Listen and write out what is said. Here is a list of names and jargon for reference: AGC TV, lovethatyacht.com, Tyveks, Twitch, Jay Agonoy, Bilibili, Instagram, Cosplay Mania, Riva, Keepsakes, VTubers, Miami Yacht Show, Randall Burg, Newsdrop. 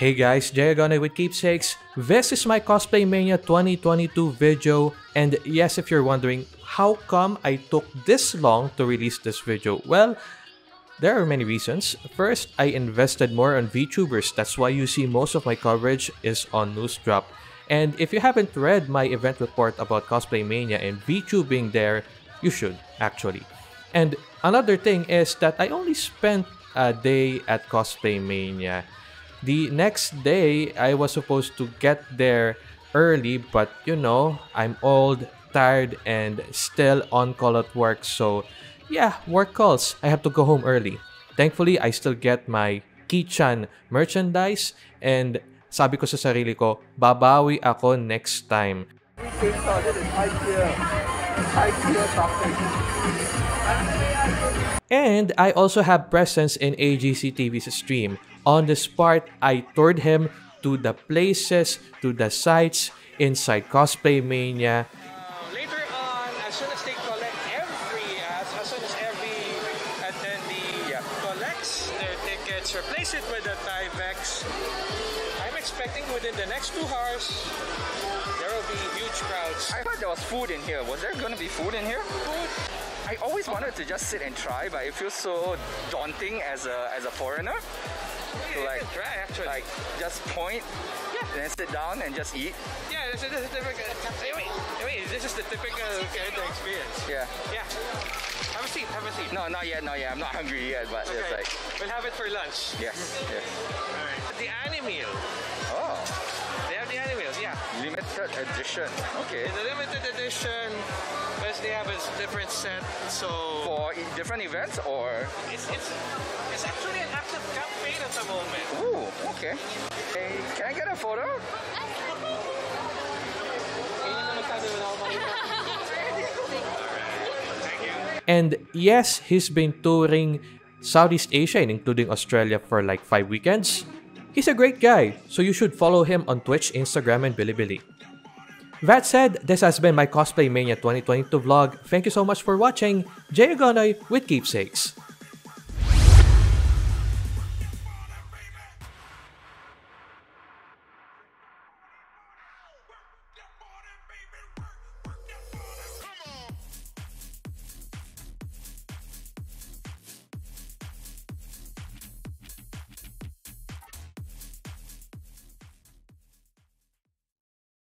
Hey guys, Jay Agonoy with Keepsakes. This is my Cosplay Mania 2022 video, and yes, if you're wondering how come I took this long to release this video, well, there are many reasons. First, I invested more on VTubers. That's why you see most of my coverage is on Newsdrop. And if you haven't read my event report about Cosplay Mania and VTubing there, you should actually. And another thing is that I only spent a day at Cosplay Mania. The next day, I was supposed to get there early, but you know, I'm old, tired, and still on call at work, so yeah, work calls. I have to go home early. Thankfully, I still get my Keychan merchandise, and sabi ko sa sarili ko, babawi ako next time. And I also have presence in AGC TV's stream. On this part, I toured him to the places, to the sites inside Cosplay Mania. Later on, as soon as they collect every, attendee collects their tickets, replace it with the Tyveks, I'm expecting within the next 2 hours, there will be huge crowds. I thought there was food in here. Was there going to be food in here? Food. I always wanted to just sit and try, but it feels so daunting as a foreigner. To like try, actually. Like just point, yeah, and then sit down and just eat. Yeah, this is the typical. This is the typical character experience. Yeah. Yeah. Have a seat. Have a seat. No, not yet. Not yet. I'm not hungry yet, but okay. It's like we'll have it for lunch. Yes. Yes. All right. The animal. Oh. They have the animals. Yeah. Limited edition. Okay. It's a limited edition. They have a different set, so for different events, or it's actually an active campaign at the moment. Ooh, okay. Hey, can I get a photo? And yes, he's been touring Southeast Asia and including Australia for like 5 weekends. He's a great guy, so you should follow him on Twitch, Instagram, and Bilibili. That said, this has been my Cosplay Mania 2022 vlog. Thank you so much for watching. Jay Agonoy with Keepsakes.